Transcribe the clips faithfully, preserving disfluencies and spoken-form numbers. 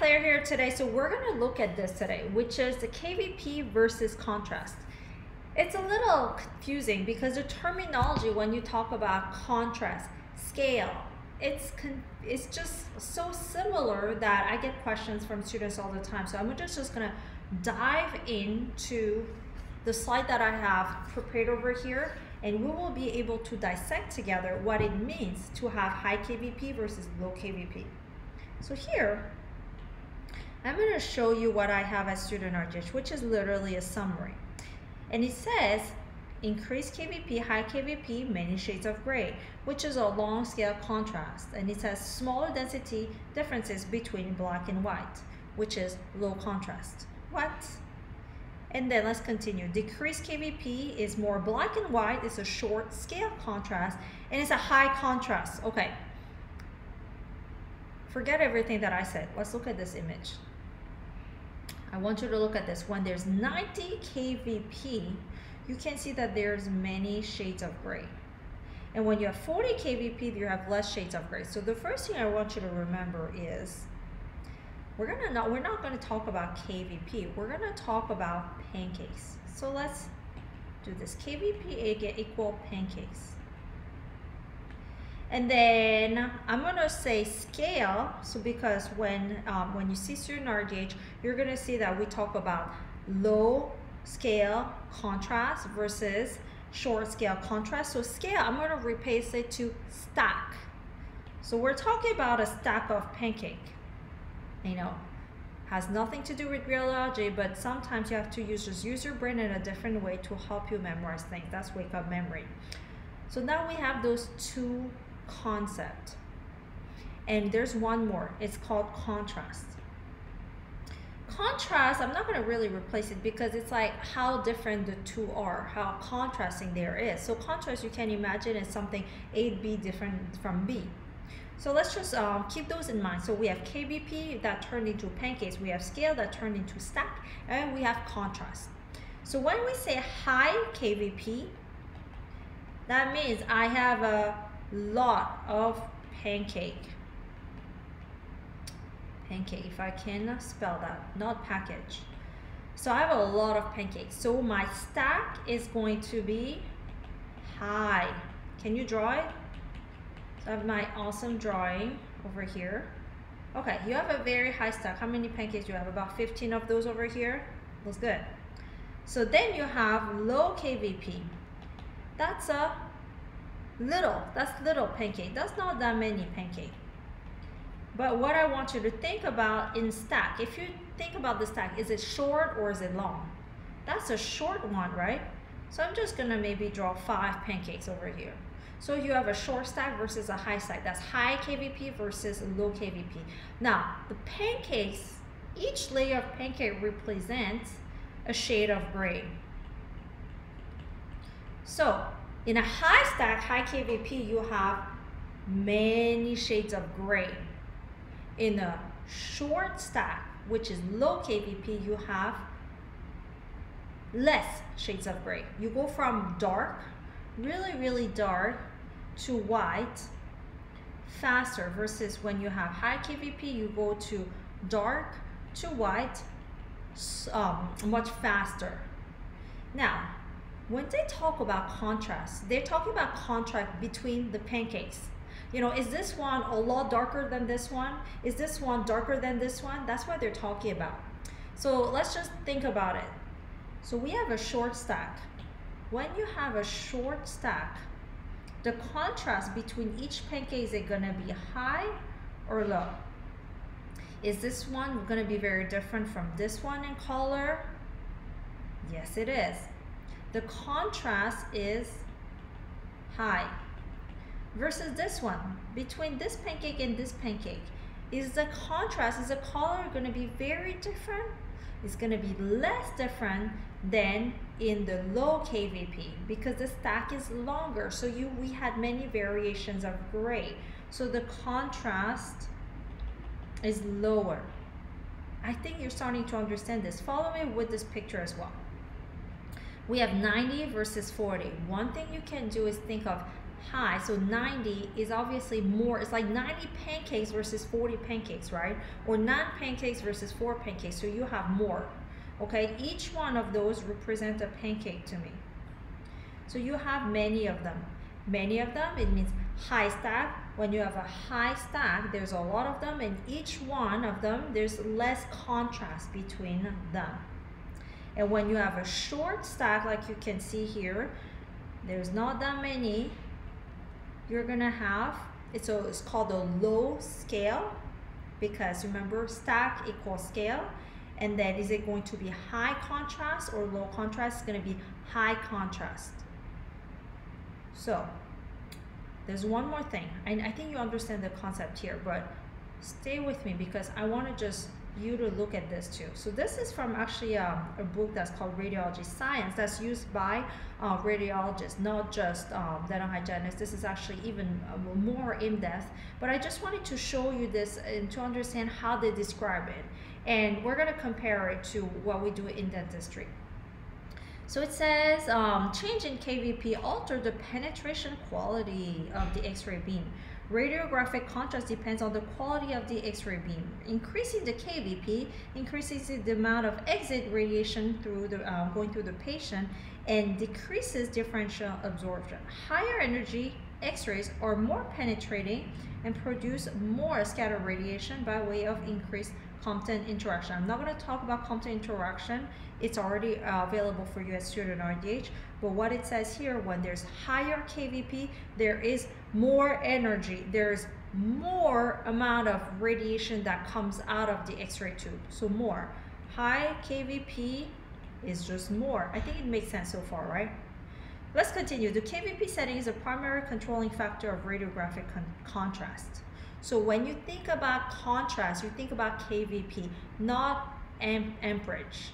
Claire here today. So we're going to look at this today, which is the K V P versus contrast. It's a little confusing because the terminology when you talk about contrast, scale, it's con it's just so similar that I get questions from students all the time. So I'm just, just going to dive into the slide that I have prepared over here, and we will be able to dissect together what it means to have high K V P versus low K V P. So here, I'm going to show you what I have as StudentRDH, which is literally a summary. And it says, increased K V P, high K V P, many shades of gray, which is a long scale contrast. And it says smaller density differences between black and white, which is low contrast. What? And then let's continue. Decreased K V P is more black and white, it's a short scale contrast, and it's a high contrast. Okay. Forget everything that I said. Let's look at this image. I want you to look at this. When there's ninety K V P, you can see that there's many shades of gray. And when you have forty K V P, you have less shades of gray. So the first thing I want you to remember is we're gonna not we're not gonna talk about K V P. We're gonna talk about pancakes. So let's do this. K V P equal pancakes. And then I'm gonna say scale, so because when um, when you see StudentRDH, you're gonna see that we talk about low scale contrast versus short scale contrast. So scale, I'm gonna replace it to stack. So we're talking about a stack of pancake. You know, has nothing to do with radiology, but sometimes you have to use just use your brain in a different way to help you memorize things. That's wake up memory. So now we have those two concept, and there's one more. It's called contrast. Contrast, I'm not going to really replace it because it's like how different the two are, how contrasting there is. So contrast, you can imagine, is something A B different from B. So let's just um, keep those in mind. So we have K V P that turned into pancakes, we have scale that turned into stack, and we have contrast. So when we say high K V P, that means I have a lot of pancake pancake if I can spell that, not package. So I have a lot of pancakes, so my stack is going to be high. Can you draw it? So I have my awesome drawing over here. Okay, you have a very high stack. How many pancakes do you have? About fifteen of those over here. That's good. So then you have low K V P. That's a little, that's little pancake. That's not that many pancake. But what I want you to think about in stack, if you think about the stack, is it short or is it long? That's a short one, right? So I'm just gonna maybe draw five pancakes over here. So you have a short stack versus a high stack. That's high K V P versus low K V P. Now, the pancakes, each layer of pancake represents a shade of gray. So in a high stack, high K V P, you have many shades of gray. In a short stack, which is low K V P, you have less shades of gray. You go from dark, really, really dark, to white faster, versus when you have high K V P, you go to dark to white um, much faster. Now, when they talk about contrast, they're talking about contrast between the pancakes. You know, is this one a lot darker than this one? Is this one darker than this one? That's what they're talking about. So let's just think about it. So we have a short stack. When you have a short stack, the contrast between each pancake, is it gonna be high or low? Is this one gonna be very different from this one in color? Yes, it is. The contrast is high versus this one. Between this pancake and this pancake, is the contrast, is the color going to be very different? It's going to be less different than in the low K V P because the stack is longer. So you we had many variations of gray. So the contrast is lower. I think you're starting to understand this. Follow me with this picture as well. We have ninety versus forty. One thing you can do is think of high, so ninety is obviously more. It's like ninety pancakes versus forty pancakes, right? Or nine pancakes versus four pancakes, so you have more. Okay, each one of those represent a pancake to me. So you have many of them. Many of them, it means high stack. When you have a high stack, there's a lot of them, and each one of them, there's less contrast between them. And when you have a short stack, like you can see here, there's not that many. You're gonna have, it's, a, it's called a low scale, because remember, stack equals scale. And then is it going to be high contrast or low contrast? It's gonna be high contrast. So there's one more thing, and I think you understand the concept here, but stay with me because I want to just you to look at this too. So this is from actually a, a book that's called Radiology Science, that's used by uh, radiologists, not just um, dental hygienists. This is actually even more in-depth, but I just wanted to show you this and to understand how they describe it, and we're going to compare it to what we do in dentistry. So it says, um, change in K V P alter the penetration quality of the X-ray beam. Radiographic contrast depends on the quality of the X-ray beam. Increasing the K V P increases the amount of exit radiation through the, uh, going through the patient and decreases differential absorption. Higher energy X-rays are more penetrating and produce more scattered radiation by way of increased Compton interaction. I'm not going to talk about Compton interaction. It's already uh, available for you at Student R D H. But what it says here, when there's higher K V P, there is more energy. There's more amount of radiation that comes out of the X-ray tube. So more. High K V P is just more. I think it makes sense so far, right? Let's continue. The K V P setting is a primary controlling factor of radiographic con contrast. So when you think about contrast, you think about K V P, not amp amperage.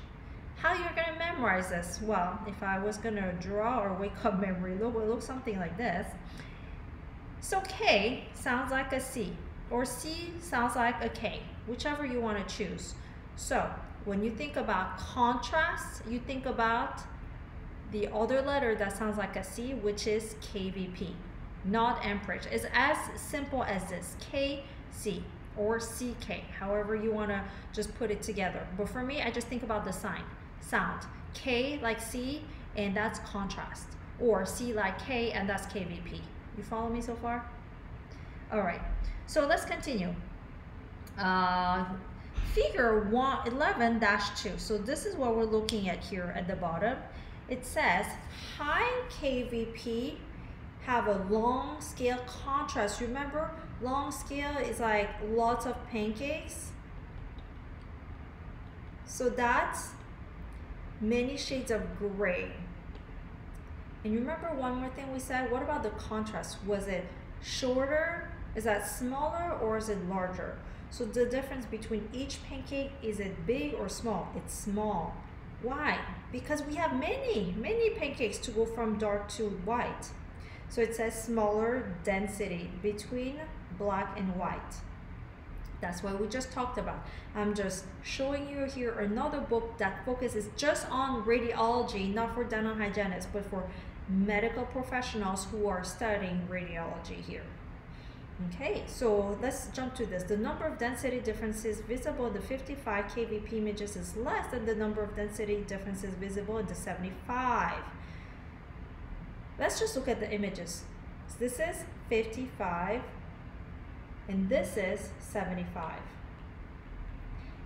How you're going to memorize this? Well, if I was going to draw or wake up memory, it would look something like this. So K sounds like a C, or C sounds like a K, whichever you want to choose. So when you think about contrast, you think about the other letter that sounds like a C, which is K V P. Not amperage. It's as simple as this, K C or C K, however you want to just put it together. But for me, I just think about the sign, sound, K like C, and that's contrast, or C like K, and that's K V P. You follow me so far? All right, so let's continue. Uh, figure eleven dash two, so this is what we're looking at here at the bottom. It says high K V P have a long scale contrast. Remember, long scale is like lots of pancakes. So that's many shades of gray. And remember one more thing we said, what about the contrast? Was it shorter? Is that smaller or is it larger? So the difference between each pancake, is it big or small? It's small. Why? Because we have many, many pancakes to go from dark to white. So it says smaller density between black and white. That's what we just talked about. I'm just showing you here another book that focuses just on radiology, not for dental hygienists, but for medical professionals who are studying radiology here. Okay, so let's jump to this. The number of density differences visible in the fifty-five K V P images is less than the number of density differences visible in the seventy-five. Let's just look at the images. So this is fifty-five, and this is seventy-five.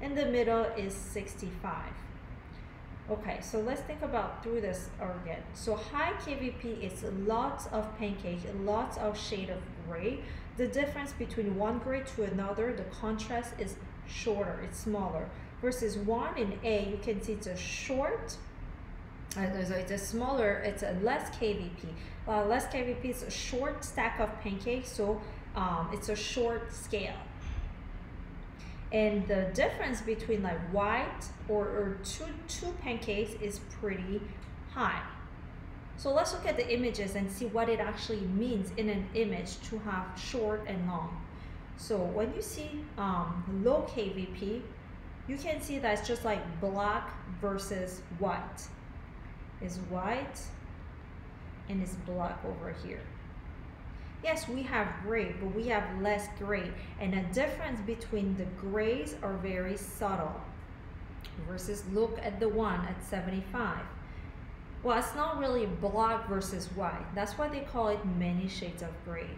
In the middle is sixty-five. Okay, so let's think about through this again. So high K V P is lots of pancake, lots of shade of gray. The difference between one gray to another, the contrast is shorter, it's smaller. Versus one in A, you can see it's a short, Uh, so it's a smaller, it's a less K V P. Uh, less K V P is a short stack of pancakes, so um, it's a short scale. And the difference between like white or, or two, two pancakes is pretty high. So let's look at the images and see what it actually means in an image to have short and long. So when you see um, low K V P, you can see that it's just like black versus white. Is white and is black over here. Yes, we have gray, but we have less gray. And the difference between the grays are very subtle. Versus look at the one at seventy-five. Well, it's not really black versus white. That's why they call it many shades of gray.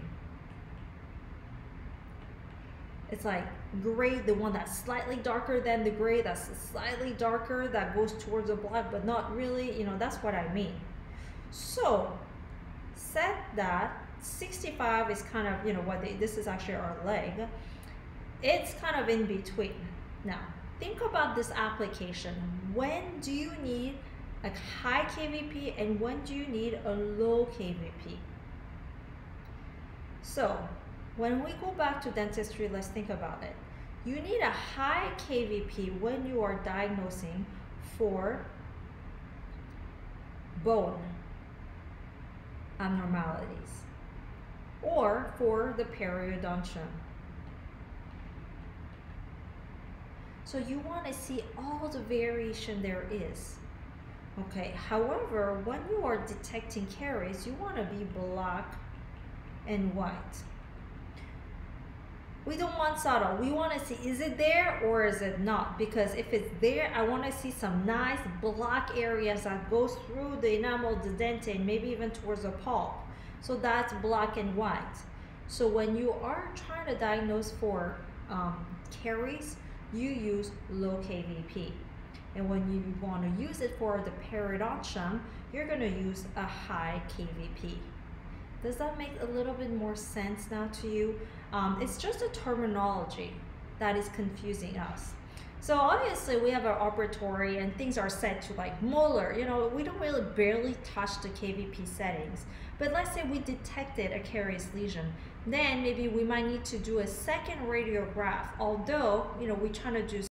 It's like gray, the one that's slightly darker than the gray, that's slightly darker, that goes towards the black, but not really, you know, that's what I mean. So, said that, sixty-five is kind of, you know, what they, this is actually our leg. It's kind of in between. Now, think about this application. When do you need a high K V P and when do you need a low K V P? So, when we go back to dentistry, let's think about it. You need a high K V P when you are diagnosing for bone abnormalities or for the periodontium. So you want to see all the variation there is. Okay, however, when you are detecting caries, you want to be black and white. We don't want subtle. We want to see, is it there or is it not? Because if it's there, I want to see some nice black areas that goes through the enamel, the dentin, maybe even towards the pulp. So that's black and white. So when you are trying to diagnose for um, caries, you use low K V P. And when you want to use it for the periodontium, you're going to use a high K V P. Does that make a little bit more sense now to you? Um, it's just a terminology that is confusing us. So obviously we have our operatory and things are set to like molar, you know, we don't really barely touch the K V P settings. But let's say we detected a caries lesion, then maybe we might need to do a second radiograph. Although, you know, we're trying to do